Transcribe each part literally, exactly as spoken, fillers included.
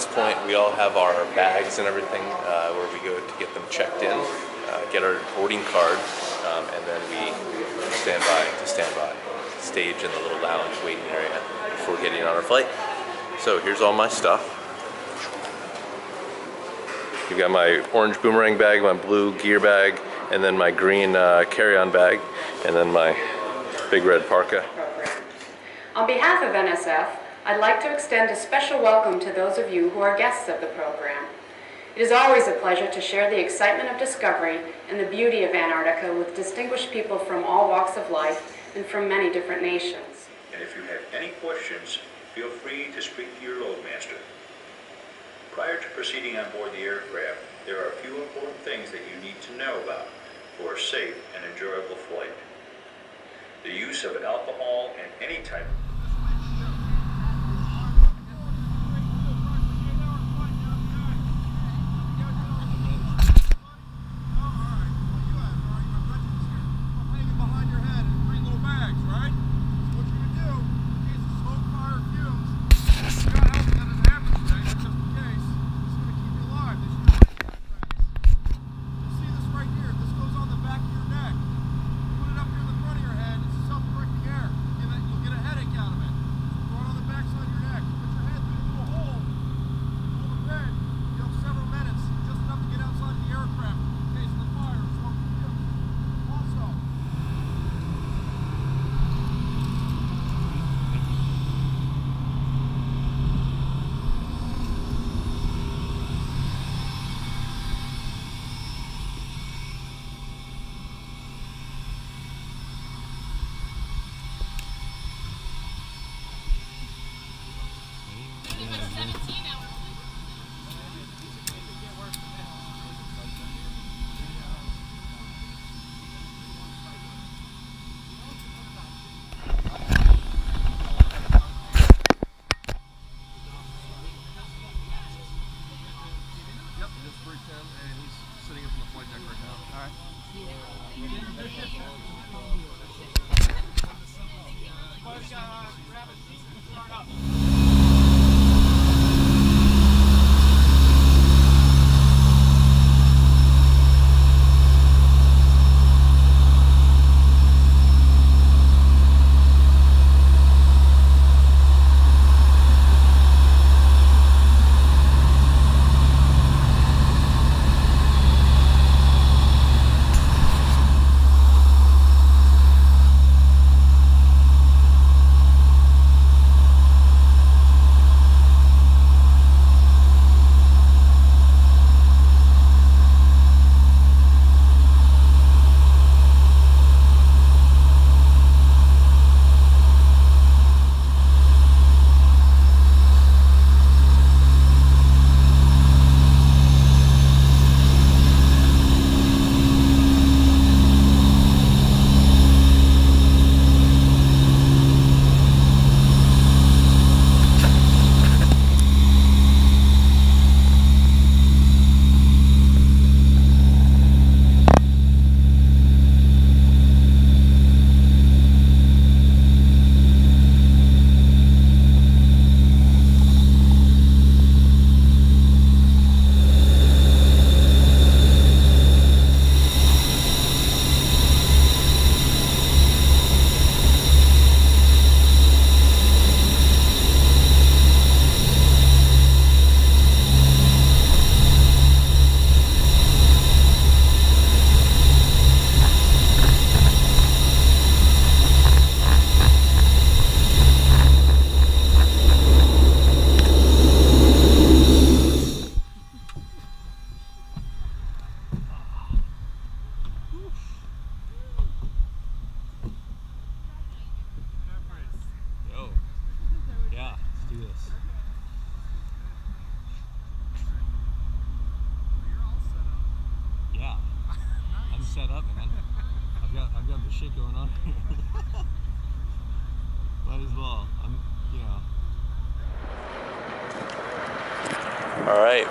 this point, we all have our bags and everything uh, where we go to get them checked in, uh, get our boarding card, um, and then we stand by to stand by, stage in the little lounge waiting area before getting on our flight. So here's all my stuff. You've got my orange boomerang bag, my blue gear bag, and then my green uh, carry-on bag, and then my big red parka. On behalf of N S F, I'd like to extend a special welcome to those of you who are guests of the program. It is always a pleasure to share the excitement of discovery and the beauty of Antarctica with distinguished people from all walks of life and from many different nations. And if you have any questions, feel free to speak to your loadmaster. Prior to proceeding on board the aircraft, there are a few important things that you need to know about for a safe and enjoyable flight. The use of alcohol and any type of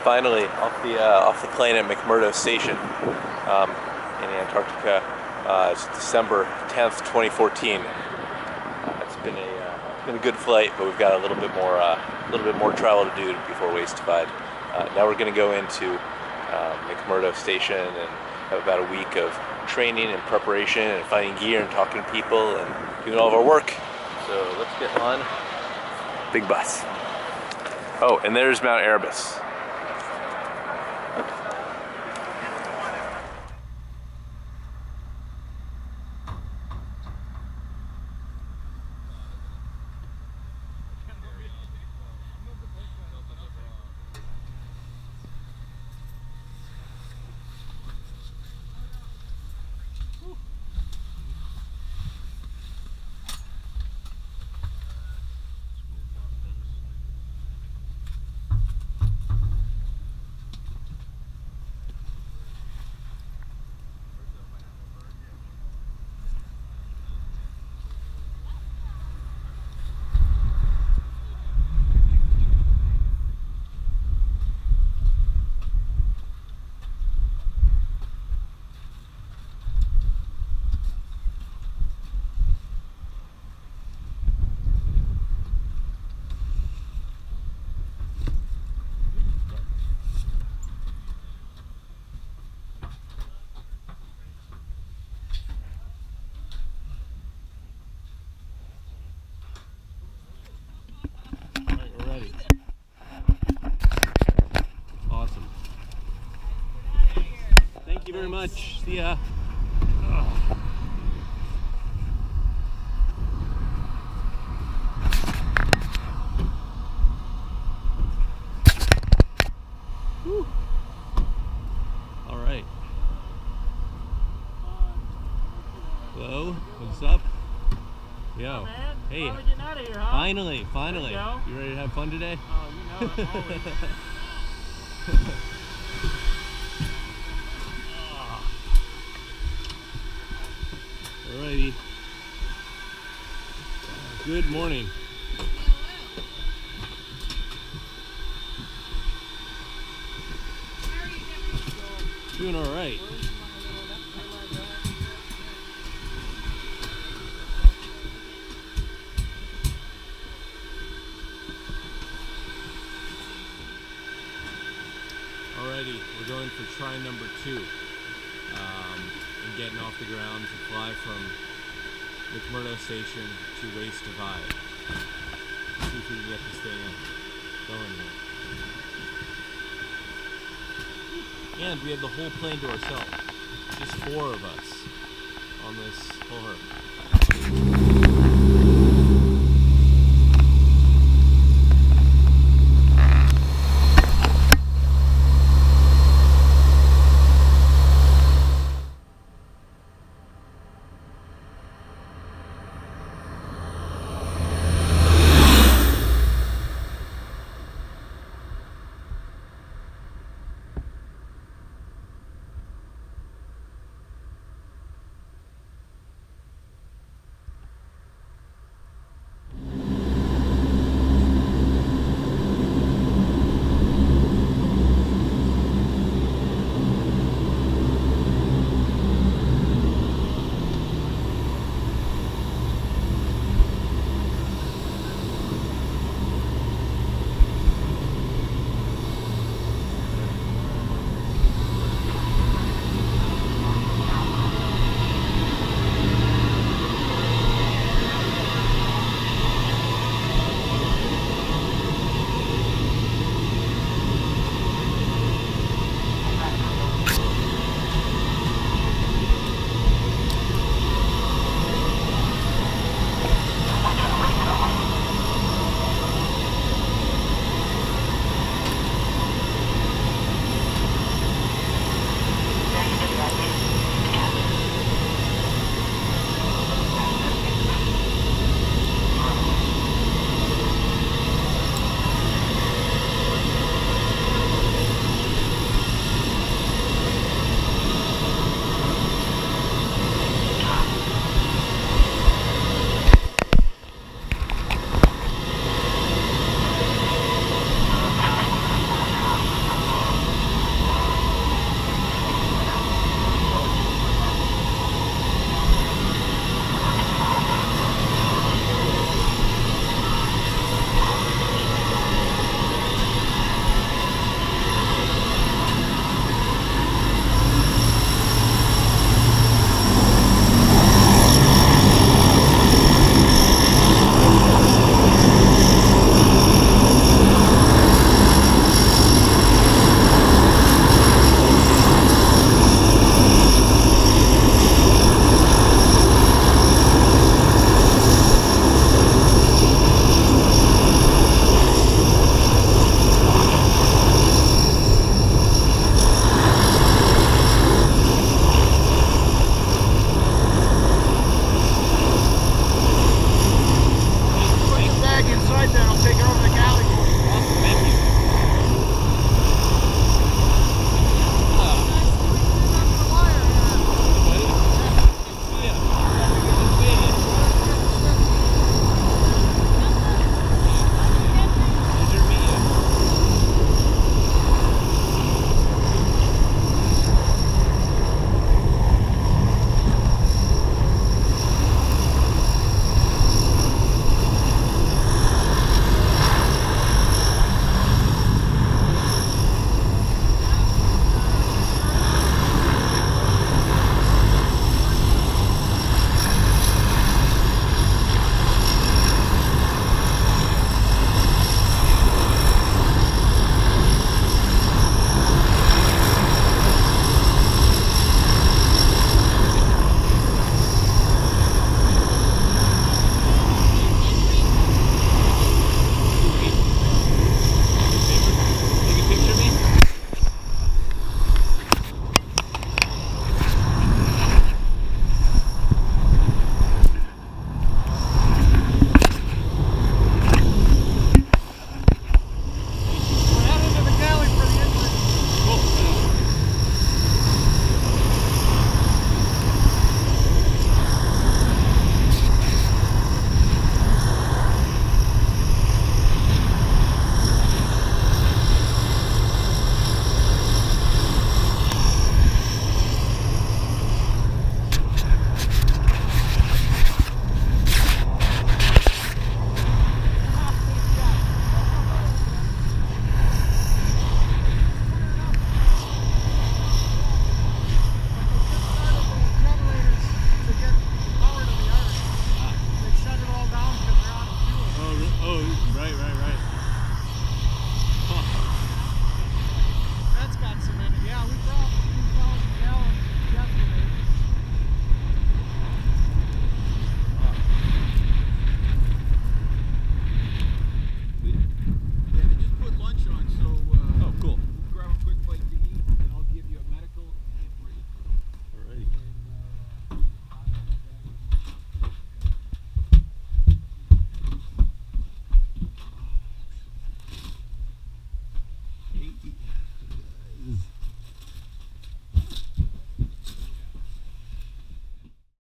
Finally, off the uh, off the plane at McMurdo Station um, in Antarctica. Uh, it's December tenth, twenty fourteen. Uh, it's been a uh, It's been a good flight, but we've got a little bit more, a uh, little bit more travel to do before Waste Divide. Uh, now we're going to go into uh, McMurdo Station and have about a week of training and preparation and finding gear and talking to people and doing all of our work. So let's get on big bus. Oh, and there's Mount Erebus. Thank you very much. See ya. Oh. Whew. All right. Hello. What's up? Yo. Hey. How are we getting out of here, huh? Finally, finally. You, you ready to have fun today? Oh, you know it, always. Alrighty. Good morning. Doing all right. Alrighty, we're going for try number two. Um, and getting off the ground to fly from McMurdo Station to Waste Divide. See if we can get this thing going here. And we have the whole plane to ourselves. Just four of us on this whole herd.